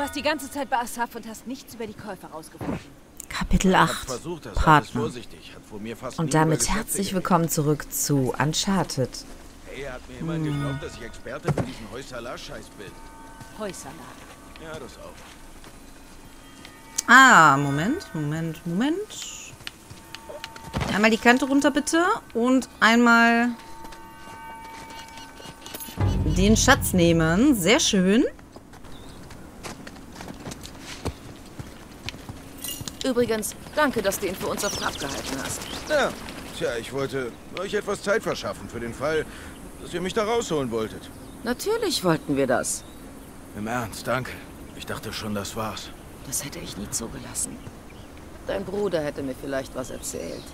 warst die ganze Zeit bei Asav und hast nichts über die Käufer rausgefunden. Kapitel 8. Partner. Und damit herzlich willkommen zurück zu Uncharted. Hey, hat mir jemand geglaubt, dass ich Experte für diesen Heusala-Scheiß bin. Heusala. Ja, das auch. Ah, Moment. Einmal die Kante runter, bitte. Und einmal den Schatz nehmen. Sehr schön. Übrigens, danke, dass du ihn für uns auf Trab gehalten hast. Ja, tja, ich wollte euch etwas Zeit verschaffen für den Fall, dass ihr mich da rausholen wolltet. Natürlich wollten wir das. Im Ernst, danke. Ich dachte schon, das war's. Das hätte ich nie zugelassen. Dein Bruder hätte mir vielleicht was erzählt.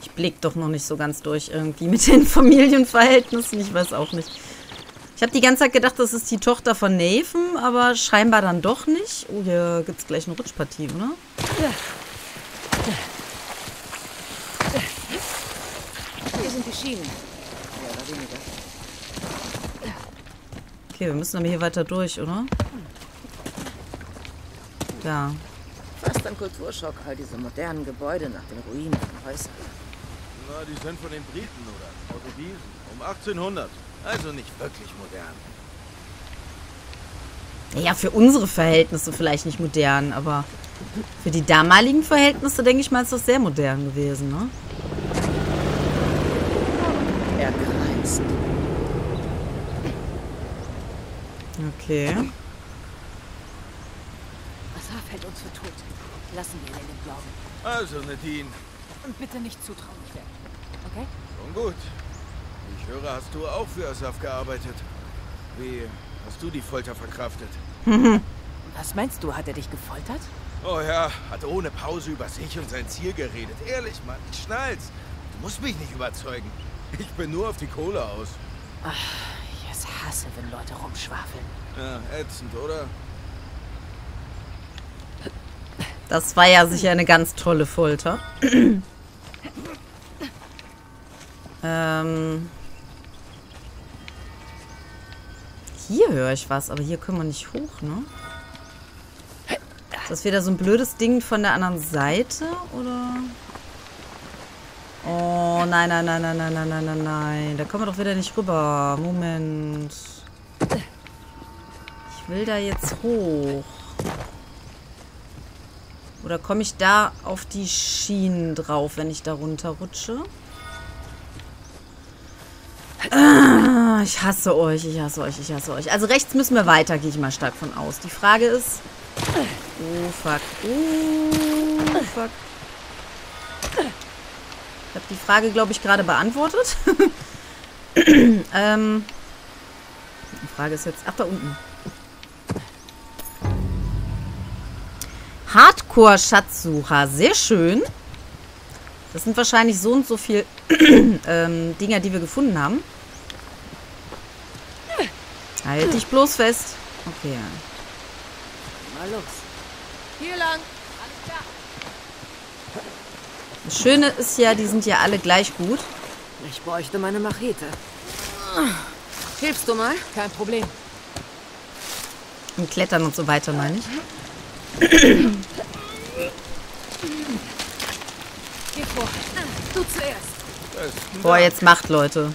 Ich blick doch noch nicht so ganz durch irgendwie mit den Familienverhältnissen. Ich weiß auch nicht. Ich habe die ganze Zeit gedacht, das ist die Tochter von Nathan, aber scheinbar dann doch nicht. Oh, hier gibt es gleich eine Rutschpartie, oder? Hier sind die Schienen. Ja, da weniger. Okay, wir müssen aber hier weiter durch, oder? Ja. Fast ein Kulturschock, all diese modernen Gebäude nach den Ruinen von Häusern. Na, die sind von den Briten, oder? Portugiesen. Um 1800. Also nicht wirklich modern. Ja, für unsere Verhältnisse vielleicht nicht modern, aber für die damaligen Verhältnisse, denke ich mal, ist das sehr modern gewesen, ne? Erdkreis. Okay. Asav hält uns für tot. Lassen wir ihn in den Glauben. Also, Nadine. Und bitte nicht zutraulich werden, okay? Schon gut. Ich höre, hast du auch für Asav gearbeitet. Wie hast du die Folter verkraftet? Was meinst du, hat er dich gefoltert? Oh ja, hat ohne Pause über sich und sein Ziel geredet. Ehrlich, Mann, ich schnall's. Du musst mich nicht überzeugen. Ich bin nur auf die Kohle aus. Ach, ich hasse, wenn Leute rumschwafeln. Ja, ätzend, oder? Das war ja sicher eine ganz tolle Folter. Hier höre ich was, aber hier können wir nicht hoch, ne? Ist das wieder so ein blödes Ding von der anderen Seite, oder? Oh, nein. Da kommen wir doch wieder nicht rüber. Moment. Ich will da jetzt hoch. Oder komme ich da auf die Schienen drauf, wenn ich da runterrutsche? Ich hasse euch, ich hasse euch. Also rechts müssen wir weiter, gehe ich mal stark von aus. Die Frage ist... Oh, fuck. Ich habe die Frage, glaube ich, gerade beantwortet. Die Frage ist jetzt... Ach, da unten. Hardcore-Schatzsucher, sehr schön. Das sind wahrscheinlich so und so viel Dinger, die wir gefunden haben. Halt dich bloß fest. Okay. Mal los. Hier lang. Alles klar. Das Schöne ist ja, die sind ja alle gleich gut. Ich bräuchte meine Machete. Hilfst du mal? Kein Problem. Und klettern und so weiter, meine ich. Geh vor. Du zuerst. Boah, jetzt macht, Leute.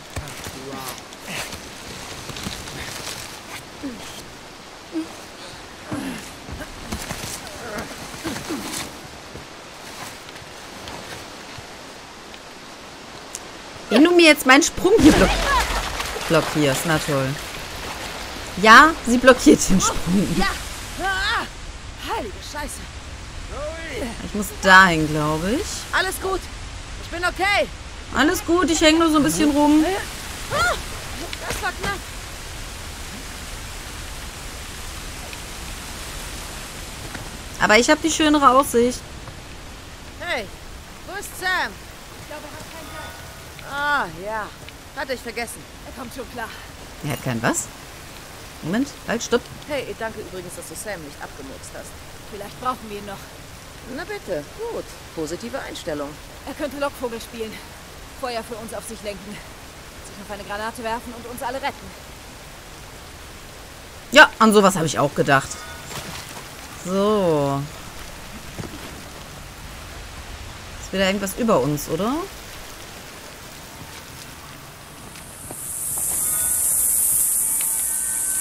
Wenn du mir jetzt meinen Sprung hier blockierst, na toll. Ja, sie blockiert den Sprung. Heilige Scheiße. Ich muss dahin, glaube ich. Alles gut. Ich bin okay. Alles gut, ich hänge nur so ein bisschen rum. Das war knapp. Aber ich habe die schönere Aussicht. Hey, wo ist Sam? Ich glaube, er hat keinen Geist. Ah, ja. Hatte ich vergessen. Er kommt schon klar. Er hat kein was? Moment, halt, stopp. Hey, danke übrigens, dass du Sam nicht abgemurkst hast. Vielleicht brauchen wir ihn noch. Na bitte, gut. Positive Einstellung. Er könnte Lockvogel spielen. Feuer für uns auf sich lenken. auf eine Granate werfen und uns alle retten. Ja, an sowas habe ich auch gedacht. So. Ist wieder irgendwas über uns, oder?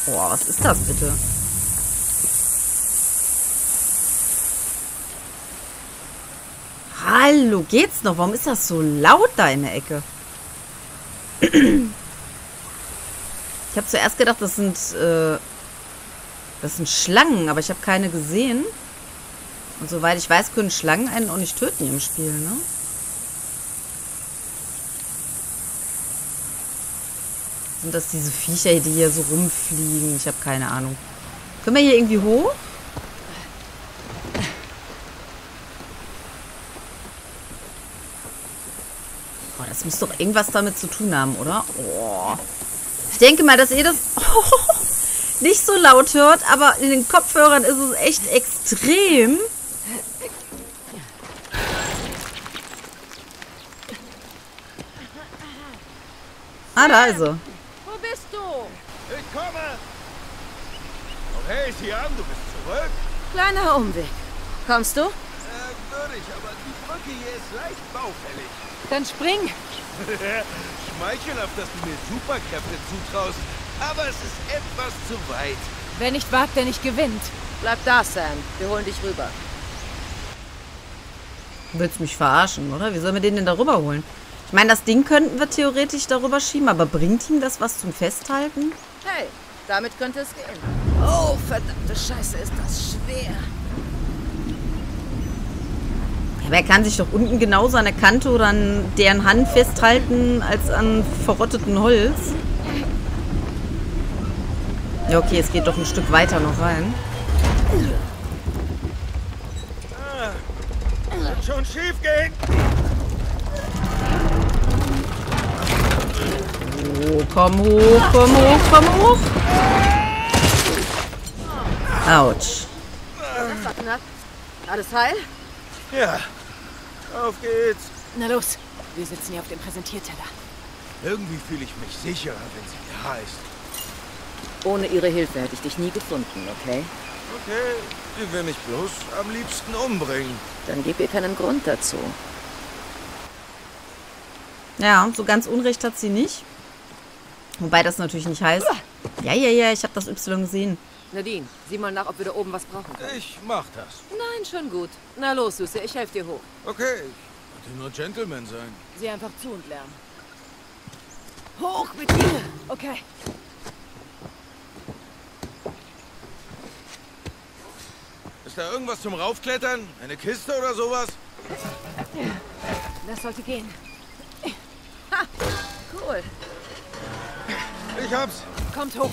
Boah, was ist das bitte? Hallo, geht's noch? Warum ist das so laut da in der Ecke? Ich habe zuerst gedacht, das sind Schlangen, aber ich habe keine gesehen. Und soweit ich weiß, können Schlangen einen auch nicht töten im Spiel, ne? Sind das diese Viecher, die hier so rumfliegen? Ich habe keine Ahnung. Können wir hier irgendwie hoch? Boah, das muss doch irgendwas damit zu tun haben, oder? Oh. Ich denke mal, dass ihr das nicht so laut hört, aber in den Kopfhörern ist es echt extrem. Ah, da ist er. Wo bist du? Ich komme. Oh, hey, Sian, du bist zurück. Kleiner Umweg. Kommst du? Würde ich, aber die Brücke hier ist leicht baufällig. Dann spring. Schmeichelhaft, dass du mir Superkräfte zutraust, aber es ist etwas zu weit. Wer nicht wagt, der nicht gewinnt. Bleib da, Sam. Wir holen dich rüber. Willst mich verarschen, oder? Wie sollen wir den denn da rüberholen? Ich meine, das Ding könnten wir theoretisch darüber schieben, aber bringt ihm das was zum Festhalten? Hey, damit könnte es gehen. Oh, verdammte Scheiße, ist das schwer. Aber er kann sich doch unten genauso an der Kante oder an deren Hand festhalten, als an verrottetem Holz. Ja, okay, es geht doch ein Stück weiter noch rein. Wird schon schief gehen. Oh, komm hoch, komm hoch, komm hoch. Autsch. Das war knapp. Alles heil? Ja, auf geht's. Na los, wir sitzen hier auf dem Präsentierteller. Irgendwie fühle ich mich sicherer, wenn sie da ist. Ohne ihre Hilfe hätte ich dich nie gefunden, okay? Okay, sie will mich bloß am liebsten umbringen. Dann gib ihr keinen Grund dazu. Ja, so ganz Unrecht hat sie nicht. Wobei das natürlich nicht heißt... Ja, ich habe das Y gesehen. Nadine, sieh mal nach, ob wir da oben was brauchen können. Ich mach das. Nein, schon gut. Na los, Süße, ich helfe dir hoch. Okay, ich wollte nur Gentleman sein. Sieh einfach zu und lern. Hoch mit dir! Okay. Ist da irgendwas zum Raufklettern? Eine Kiste oder sowas? Das sollte gehen. Ha! Cool. Ich hab's. Kommt hoch.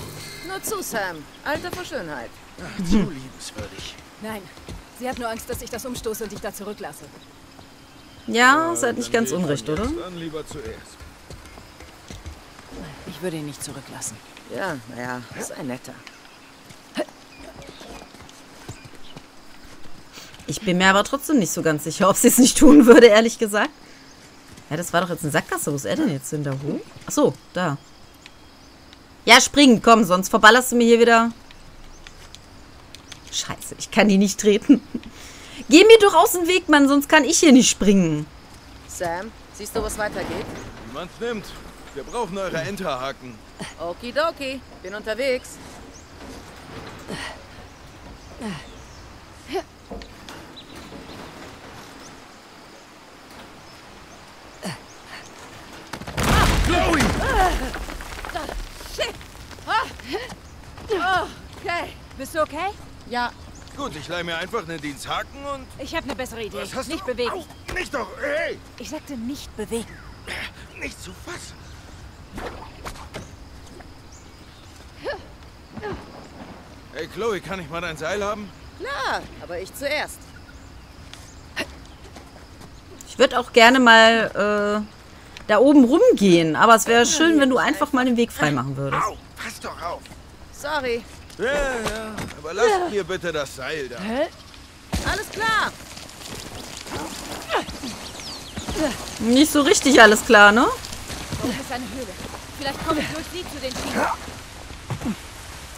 Nur zu, Sam. Alter vor Schönheit. Ach, zu liebenswürdig. Nein, sie hat nur Angst, dass ich das umstoße und dich da zurücklasse. Ja, seid nicht ganz unrecht, oder? Dann lieber zuerst. Ich würde ihn nicht zurücklassen. Ja, naja, sei netter. Ich bin mir aber trotzdem nicht so ganz sicher, ob sie es nicht tun würde, ehrlich gesagt. Ja, das war doch jetzt eine Sackgasse. Wo ist er denn jetzt hinter hoch? Ach so, da. Ja, springen, komm, sonst verballerst du mir hier wieder. Scheiße, ich kann die nicht treten. Geh mir doch aus dem Weg, Mann, sonst kann ich hier nicht springen. Sam, siehst du, was weitergeht? Niemand nimmt. Wir brauchen eure Enterhaken. Okidoki, bin unterwegs. Chloe! Okay. Bist du okay? Ja. Gut, ich leih mir einfach einen Diensthaken und... Ich habe eine bessere Idee. Was hast du? Nicht bewegen. Au, nicht doch, hey! Ich sagte nicht bewegen. Nicht zu fassen. Hey, Chloe, kann ich mal dein Seil haben? Klar, aber ich zuerst. Ich würde auch gerne mal da oben rumgehen, aber es wäre schön, wenn du einfach mal den Weg freimachen würdest. Au, pass doch auf. Sorry. Ja, aber lasst mir bitte das Seil da. Hä? Alles klar. Nicht so richtig alles klar, ne? Oh, das ist eine Höhle. Vielleicht komme ich durch sie zu den Schienen.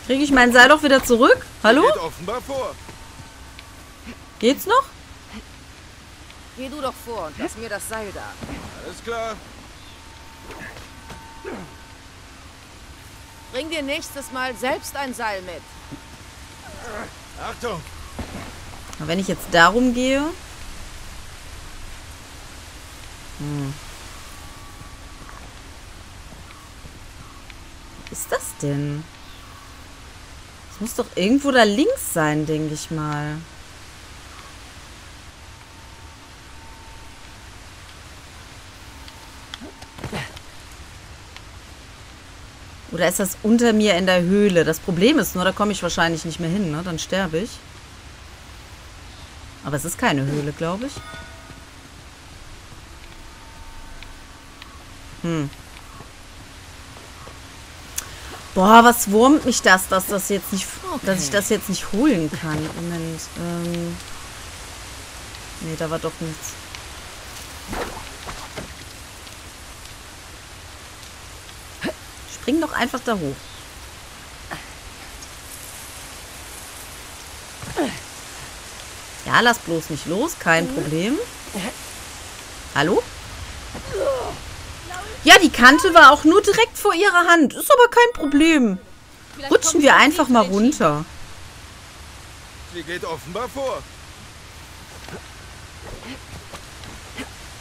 Kriege ich mein Seil doch wieder zurück? Hallo? Geht offenbar vor. Geht's noch? Geh du doch vor und lass mir das Seil da. Alles klar. Bring dir nächstes Mal selbst ein Seil mit. Achtung! Und wenn ich jetzt darum gehe. Hm. Was ist das denn? Das muss doch irgendwo da links sein, denke ich mal. Oder ist das unter mir in der Höhle? Das Problem ist nur, da komme ich wahrscheinlich nicht mehr hin, ne? Dann sterbe ich. Aber es ist keine Höhle, glaube ich. Hm. Boah, was wurmt mich das, dass das jetzt nicht, dass ich das jetzt nicht holen kann. Moment. Nee, da war doch nichts. Spring doch einfach da hoch. Ja, lass bloß nicht los. Kein Problem. Hallo? Ja, die Kante war auch nur direkt vor ihrer Hand. Ist aber kein Problem. Rutschen wir einfach mal runter. Sie geht offenbar vor.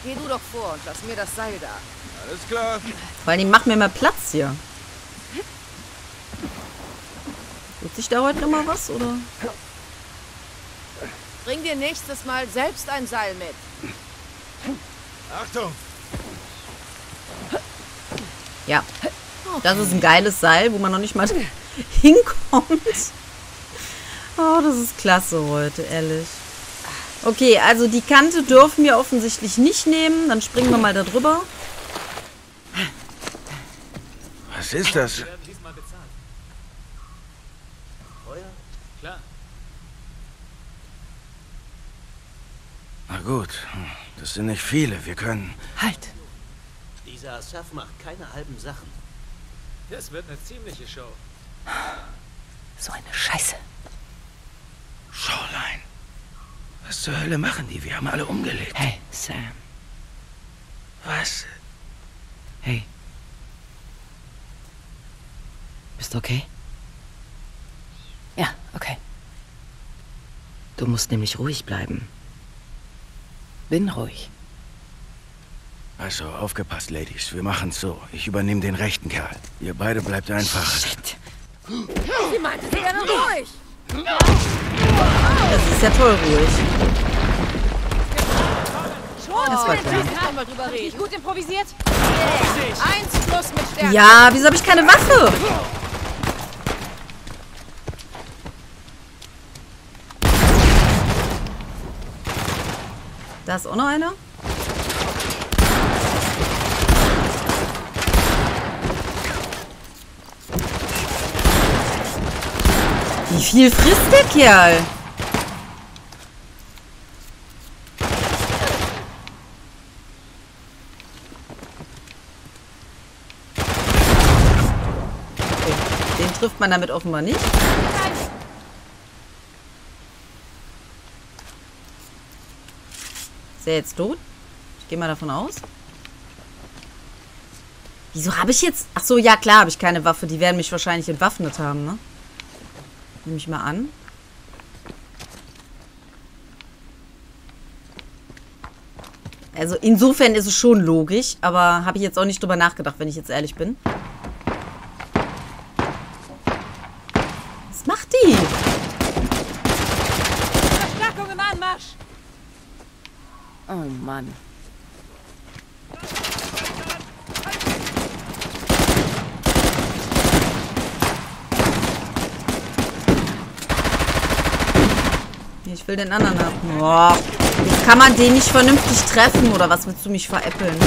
Geh du doch vor und lass mir das Seil da. Alles klar. Vor allem, mach mir mal Platz hier. Tut sich da heute noch mal was, oder? Bring dir nächstes Mal selbst ein Seil mit. Achtung! Ja, das ist ein geiles Seil, wo man noch nicht mal hinkommt. Oh, das ist klasse heute, ehrlich. Okay, also die Kante dürfen wir offensichtlich nicht nehmen. Dann springen wir mal da drüber. Was ist das? Wir werden diesmal bezahlt. Teuer? Klar. Na gut, das sind nicht viele. Wir können... Halt! Dieser Asav macht keine halben Sachen. Das wird eine ziemliche Show. So eine Scheiße. Shoreline. Was zur Hölle machen die? Wir haben alle umgelegt. Hey, Sam. Was? Hey. Bist du okay? Ja, okay. Du musst nämlich ruhig bleiben. Bin ruhig. Also, aufgepasst, Ladies. Wir machen's so. Ich übernehme den rechten Kerl. Ihr beide bleibt einfach... Shit! Sie meinte, sie wäre ruhig! Das ist ja toll ruhig. Das war klar. Gut improvisiert. Eins plus mit Stärke. Ja, wieso habe ich keine Waffe? Da ist auch noch einer. Wie viel frisst der Kerl? Okay. Den trifft man damit offenbar nicht. Ist er jetzt tot? Ich gehe mal davon aus. Wieso habe ich jetzt... Ach so, ja klar, habe ich keine Waffe. Die werden mich wahrscheinlich entwaffnet haben, ne? Nehme ich mal an. Also insofern ist es schon logisch, aber habe ich jetzt auch nicht drüber nachgedacht, wenn ich jetzt ehrlich bin. Was macht die? Verstärkung im Anmarsch! Oh Mann. Ich will den anderen haben. Boah. Jetzt kann man den nicht vernünftig treffen, oder was willst du mich veräppeln?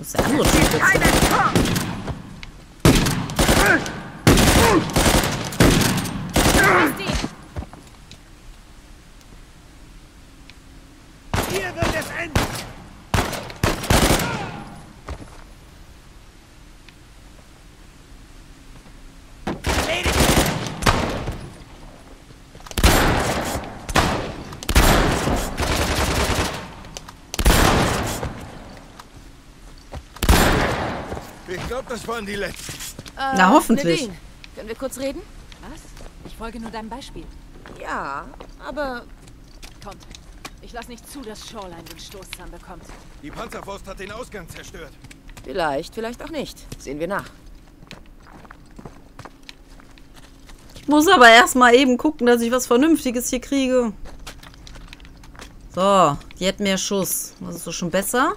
Wo ist der andere Schütze? Hier wird es enden! Ich glaube, das waren die letzten. Na, hoffentlich. Nadine, können wir kurz reden? Was? Ich folge nur deinem Beispiel. Ja, aber... Kommt. Ich lasse nicht zu, dass Shoreline den Stoßzahn bekommt. Die Panzerfaust hat den Ausgang zerstört. Vielleicht, vielleicht auch nicht. Sehen wir nach. Ich muss aber erstmal eben gucken, dass ich was Vernünftiges hier kriege. So, die hat mehr Schuss. Das ist doch schon besser.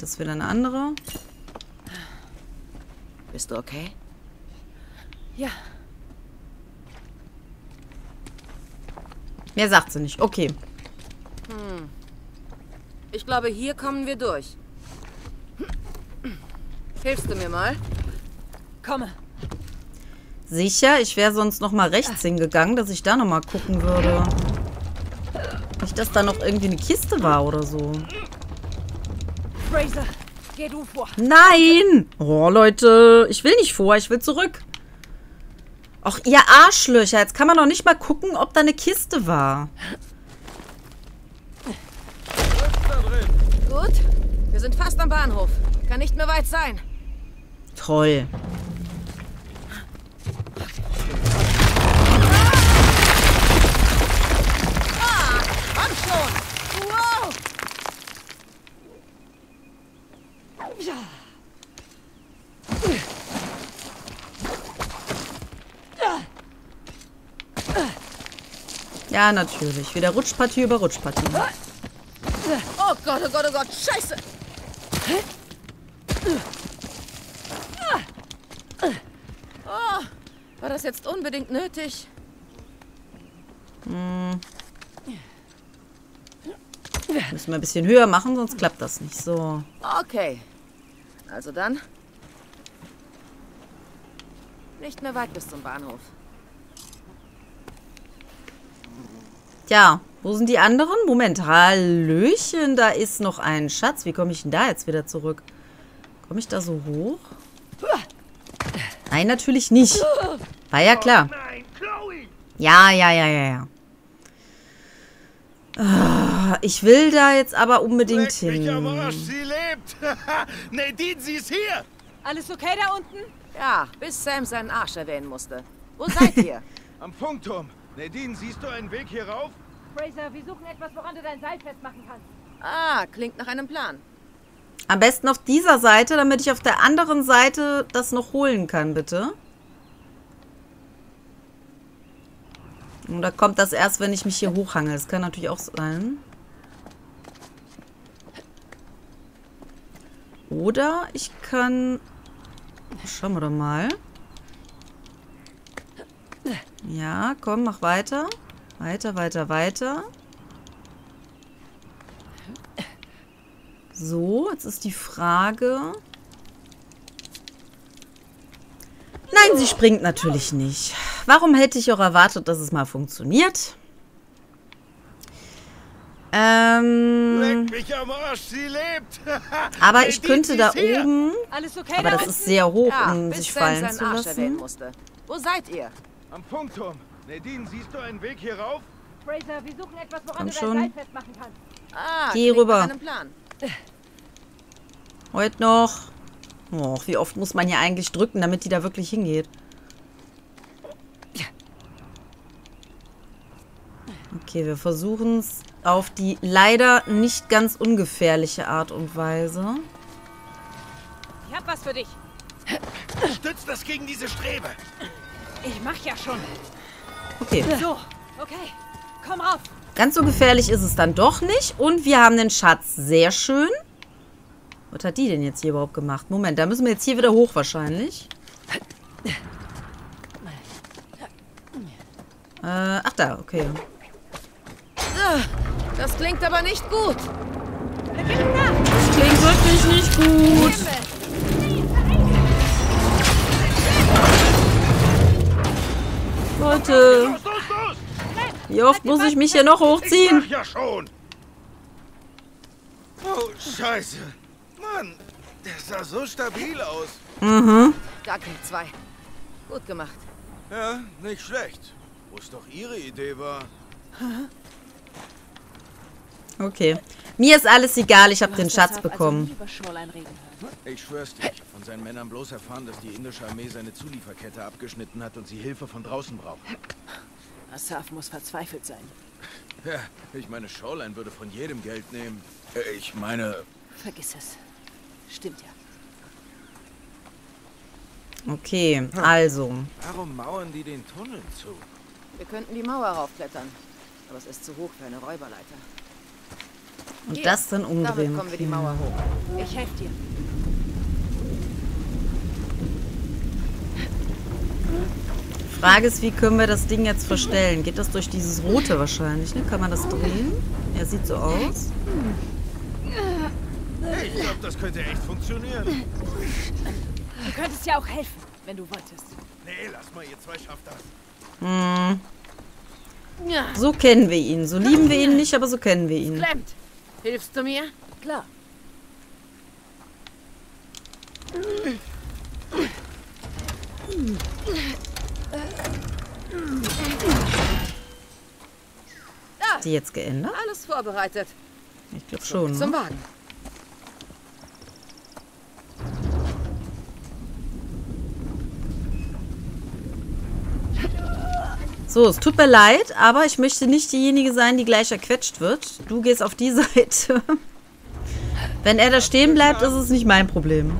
Das ist wieder eine andere. Bist du okay? Ja. Mehr sagt sie nicht. Okay. Hm. Ich glaube, hier kommen wir durch. Hilfst du mir mal? Komme. Sicher? Ich wäre sonst noch mal rechts hingegangen, dass ich da noch mal gucken würde. Nicht, dass da noch irgendwie eine Kiste war oder so. Frazer, geh du vor. Nein! Oh, Leute, ich will nicht vor, ich will zurück. Ach, ihr Arschlöcher, jetzt kann man doch nicht mal gucken, ob da eine Kiste war. Gut, wir sind fast am Bahnhof. Kann nicht mehr weit sein. Toll. Ah, komm schon! Ja. Ja, natürlich. Wieder Rutschpartie über Rutschpartie. Oh Gott, oh Gott, oh Gott. Scheiße. Oh, war das jetzt unbedingt nötig? Hm. Müssen wir ein bisschen höher machen, sonst klappt das nicht so. Okay. Also dann. Nicht mehr weit bis zum Bahnhof. Tja, wo sind die anderen? Moment, hallöchen, da ist noch ein Schatz. Wie komme ich denn da jetzt wieder zurück? Komme ich da so hoch? Nein, natürlich nicht. War ja klar. Ja. Ich will da jetzt aber unbedingt hin. Sie lebt. Nadine, sie ist hier. Alles okay da unten? Ja, bis Sam seinen Arsch erwähnen musste. Wo seid ihr? Am Funkturm. Nadine, siehst du einen Weg hier rauf? Frazer, wir suchen etwas, woran du dein Seil festmachen kannst. Ah, klingt nach einem Plan. Am besten auf dieser Seite, damit ich auf der anderen Seite das noch holen kann, bitte. Und da kommt das erst, wenn ich mich hier hochhangel. Das kann natürlich auch sein. Oder ich kann... Schauen wir doch mal. Ja, komm, mach weiter. Weiter. So, jetzt ist die Frage... Nein, sie springt natürlich nicht. Warum hätte ich auch erwartet, dass es mal funktioniert? Leck mich am Arsch, sie lebt. Aber ich könnte da oben... Alles okay, aber das ist sehr hoch, um sich fallen zu lassen. Wo seid ihr? Am Funkturm. Nadine, siehst du einen Weg hier rauf? Frazer, wir suchen etwas, woran du dein Seil festmachen kannst. Ah, geh rüber. Heute noch. Och, wie oft muss man hier eigentlich drücken, damit die da wirklich hingeht? Okay, wir versuchen es auf die leider nicht ganz ungefährliche Art und Weise. Ich hab was für dich. Stütz das gegen diese Strebe. Ich mach ja schon. Okay. So, okay. Komm rauf. Ganz so gefährlich ist es dann doch nicht. Und wir haben den Schatz. Sehr schön. Was hat die denn jetzt hier überhaupt gemacht? Moment, da müssen wir jetzt hier wieder hoch wahrscheinlich. Ach da, okay. Das klingt aber nicht gut. Das klingt wirklich nicht gut. Leute. Wie oft muss ich mich hier noch hochziehen? Ich sag ja schon. Oh, scheiße. Mann, das sah so stabil aus. Mhm. Danke, zwei. Gut gemacht. Ja, nicht schlecht. Wo es doch ihre Idee war. Okay. Mir ist alles egal, ich habe den Schatz bekommen. Ich schwör's dir, ich hab von seinen Männern bloß erfahren, dass die indische Armee seine Zulieferkette abgeschnitten hat und sie Hilfe von draußen braucht. Asav muss verzweifelt sein. Ja, ich meine, Shoreline würde von jedem Geld nehmen. Ich meine... Vergiss es. Stimmt ja. Okay, also... Warum mauern die den Tunnel zu? Wir könnten die Mauer raufklettern. Aber es ist zu hoch für eine Räuberleiter. Und hier, das dann umdrehen. Damit kommen wir die Mauer hoch. Ich helfe dir. Frage ist, wie können wir das Ding jetzt verstellen? Geht das durch dieses Rote wahrscheinlich, ne? Kann man das drehen? Ja, sieht so aus. Ich glaube, das könnte echt funktionieren. Du könntest ja auch helfen, wenn du wolltest. Nee, lass mal, ihr zwei schafft das. Hm. So kennen wir ihn. So lieben wir ihn nicht, aber so kennen wir ihn. Klemmt. Hilfst du mir? Klar. Hat die jetzt geändert? Alles vorbereitet. Ich glaube schon. Zum Wagen. So, es tut mir leid, aber ich möchte nicht diejenige sein, die gleich erquetscht wird. Du gehst auf die Seite. Wenn er da stehen bleibt, ist es nicht mein Problem.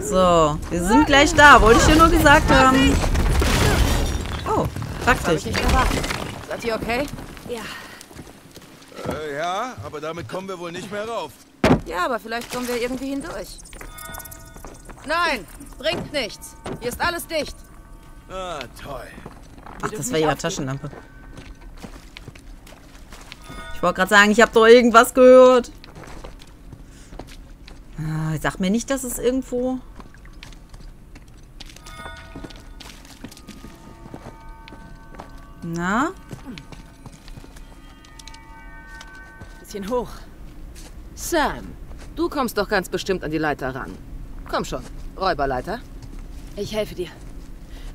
So, wir sind gleich da, wollte ich dir nur gesagt haben. Oh, praktisch. Seid ihr okay? Ja. Ja, aber damit kommen wir wohl nicht mehr rauf. Ja, aber vielleicht kommen wir irgendwie hindurch. Nein, bringt nichts. Hier ist alles dicht. Ah, toll. Ach, das war ihre Taschenlampe. Ich wollte gerade sagen, ich habe doch irgendwas gehört. Ah, sag mir nicht, dass es irgendwo... Na? Bisschen hoch. Sam, du kommst doch ganz bestimmt an die Leiter ran. Komm schon, Räuberleiter. Ich helfe dir.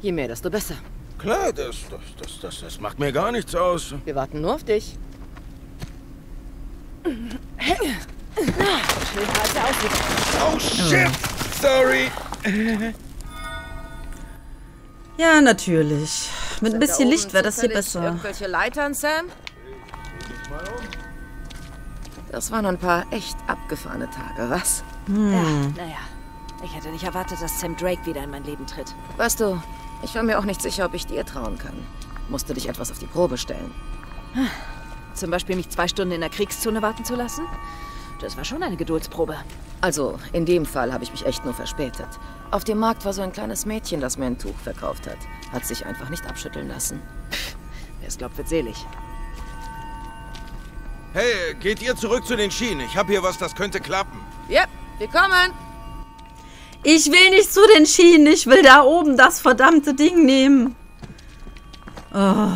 Je mehr, desto besser. Klar, das macht mir gar nichts aus. Wir warten nur auf dich. Oh shit, sorry. Ja, natürlich. Mit ein bisschen Licht wäre das hier besser. Irgendwelche Leitern, Sam? Das waren ein paar echt abgefahrene Tage, was? Ja, naja. Ich hätte nicht erwartet, dass Sam Drake wieder in mein Leben tritt. Weißt du, ich war mir auch nicht sicher, ob ich dir trauen kann. Musste dich etwas auf die Probe stellen. Zum Beispiel mich 2 Stunden in der Kriegszone warten zu lassen? Das war schon eine Geduldsprobe. Also, in dem Fall habe ich mich echt nur verspätet. Auf dem Markt war so ein kleines Mädchen, das mir ein Tuch verkauft hat. Hat sich einfach nicht abschütteln lassen. Wer es glaubt, wird selig. Hey, geht ihr zurück zu den Schienen? Ich habe hier was, das könnte klappen. Ja, wir kommen. Ich will nicht zu den Schienen. Ich will da oben das verdammte Ding nehmen. Oh.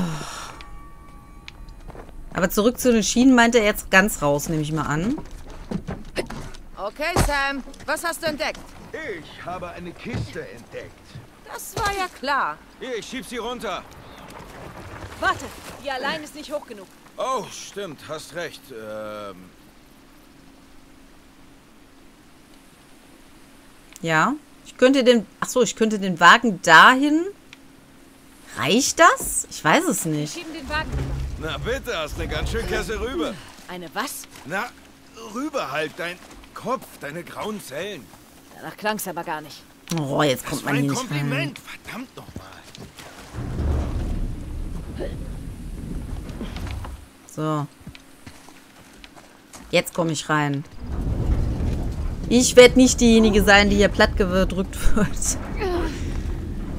Aber zurück zu den Schienen meint er jetzt ganz raus, nehme ich mal an. Okay, Sam. Was hast du entdeckt? Ich habe eine Kiste entdeckt. Das war ja klar. Hier, ich schieb sie runter. Warte, die allein ist nicht hoch genug. Oh, stimmt. Hast recht. Ja, ich könnte den... Achso, ich könnte den Wagen dahin... Reicht das? Ich weiß es nicht. Wir schieben den Wagen rüber. Na bitte, hast eine ganz schön Käse rüber. Eine was? Na, rüber halt, dein Kopf, deine grauen Zellen. Danach klang's aber gar nicht. Oh, jetzt kommt man hier nicht rein. Das war ein Kompliment, verdammt nochmal. So. Jetzt komme ich rein. Ich werde nicht diejenige sein, die hier platt gedrückt wird.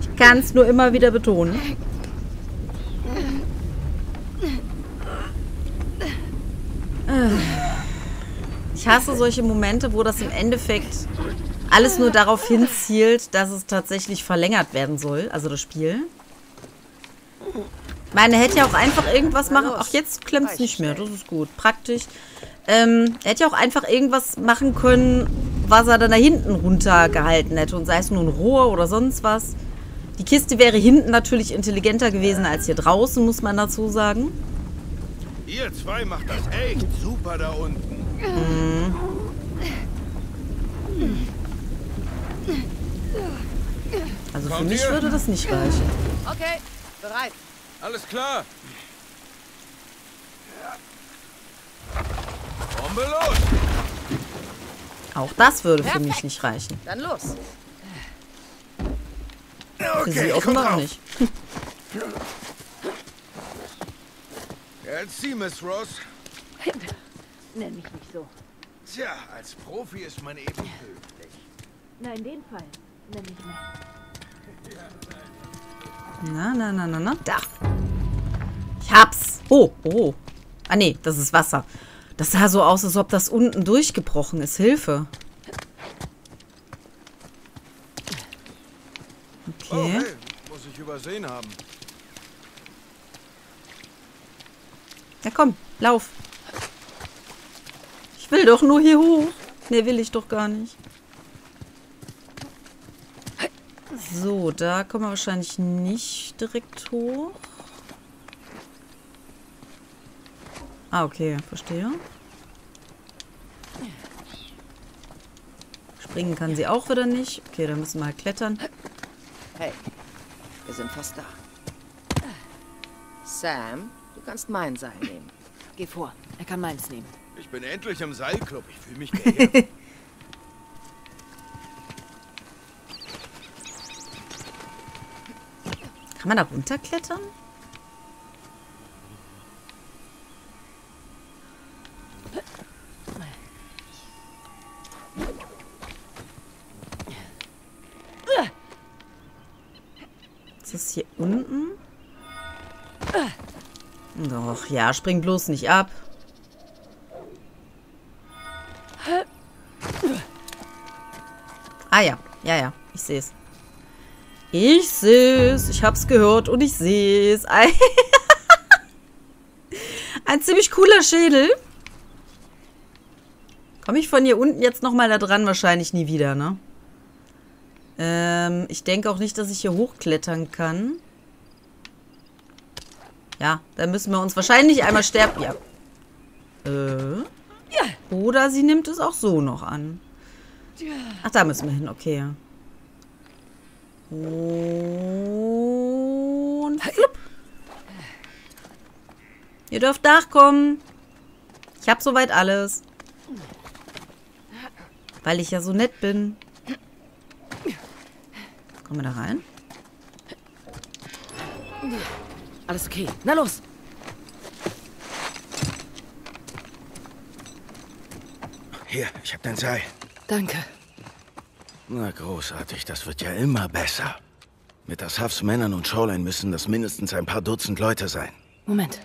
Ich kann es nur immer wieder betonen. Ich hasse solche Momente, wo das im Endeffekt alles nur darauf hinzielt, dass es tatsächlich verlängert werden soll. Also das Spiel. Meine hätte ja auch einfach irgendwas machen. Ach, jetzt klemmt es nicht mehr. Das ist gut. Praktisch. Hätte ja auch einfach irgendwas machen können, was er dann da hinten runtergehalten hätte. Und sei es nur ein Rohr oder sonst was. Die Kiste wäre hinten natürlich intelligenter gewesen als hier draußen, muss man dazu sagen. Ihr zwei macht das echt super da unten. Also für mich würde das nicht reichen. Okay, bereit. Alles klar. Bombe los. Auch das würde für mich nicht reichen. Dann los. Für sie offenbar nicht. Jetzt Sie, Miss Ross. Nenn mich nicht so. Tja, als Profi ist man eben höflich. Na, in dem Fall. Nenn mich nicht. Na. Da. Ich hab's. Oh. Ah, nee, das ist Wasser. Das sah so aus, als ob das unten durchgebrochen ist. Hilfe. Okay. Oh, hey. Muss ich übersehen haben. Na komm, lauf. Will doch nur hier hoch. Ne, will ich doch gar nicht. So, da kommen wir wahrscheinlich nicht direkt hoch. Ah, okay. Verstehe. Springen kann sie auch wieder nicht. Okay, da müssen wir halt klettern. Hey, wir sind fast da. Sam, du kannst mein Seil nehmen. Geh vor, er kann meins nehmen. Ich bin endlich im Seilclub. Ich fühle mich geehrt. Kann man da runterklettern? Ist das hier unten? Doch, ja, spring bloß nicht ab. Ah ja, ja, ich sehe es. Ich hab's gehört und ich sehe es. Ein ziemlich cooler Schädel. Komme ich von hier unten jetzt nochmal da dran? Wahrscheinlich nie wieder, ne? Ich denke auch nicht, dass ich hier hochklettern kann. Ja, dann müssen wir uns wahrscheinlich einmal sterben. Ja. Oder sie nimmt es auch so noch an. Ach, da müssen wir hin. Okay. Und flupp. Ihr dürft nachkommen. Ich habe soweit alles. Weil ich ja so nett bin. Kommen wir da rein? Alles okay. Na los. Hier, ich habe dein Seil. Danke. Na, großartig. Das wird ja immer besser. Mit Asavs Männern und Shoreline müssen das mindestens ein paar Dutzend Leute sein. Moment.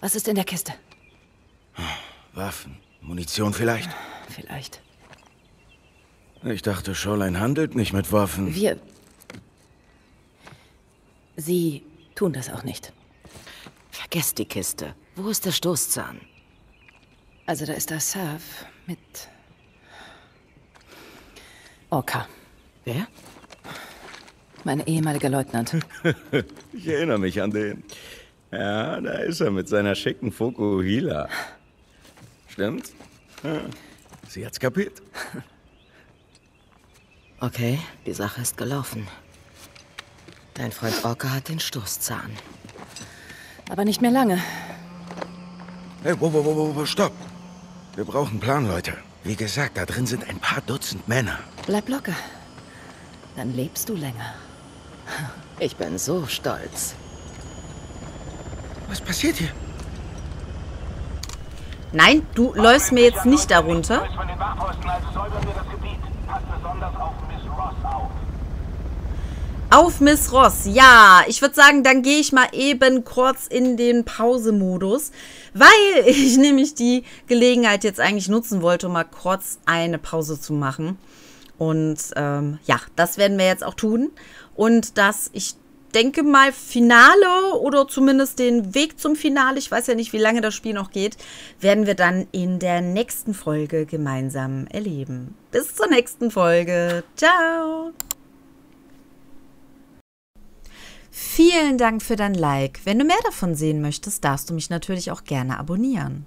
Was ist in der Kiste? Waffen. Munition vielleicht? Vielleicht. Ich dachte, Shoreline handelt nicht mit Waffen. Sie tun das auch nicht. Vergesst die Kiste. Wo ist der Stoßzahn? Also da ist Asav mit... Orca. Wer? Mein ehemaliger Leutnant. Ich erinnere mich an den. Ja, da ist er mit seiner schicken Fokuhila. Stimmt? Ja. Sie hat's kapiert. Okay, die Sache ist gelaufen. Dein Freund Orca hat den Stoßzahn. Aber nicht mehr lange. Hey, wo, stopp! Wir brauchen einen Plan, Leute. Wie gesagt, da drin sind ein paar Dutzend Männer. Bleib locker. Dann lebst du länger. Ich bin so stolz. Was passiert hier? Nein, du läufst mir jetzt nicht darunter. Auf Miss Ross, ja. Ich würde sagen, dann gehe ich mal eben kurz in den Pause-Modus, weil ich nämlich die Gelegenheit jetzt eigentlich nutzen wollte, um mal kurz eine Pause zu machen. Und ja, das werden wir jetzt auch tun. Und dass ich denke mal Finale oder zumindest den Weg zum Finale, ich weiß ja nicht, wie lange das Spiel noch geht, werden wir dann in der nächsten Folge gemeinsam erleben. Bis zur nächsten Folge. Ciao. Vielen Dank für dein Like. Wenn du mehr davon sehen möchtest, darfst du mich natürlich auch gerne abonnieren.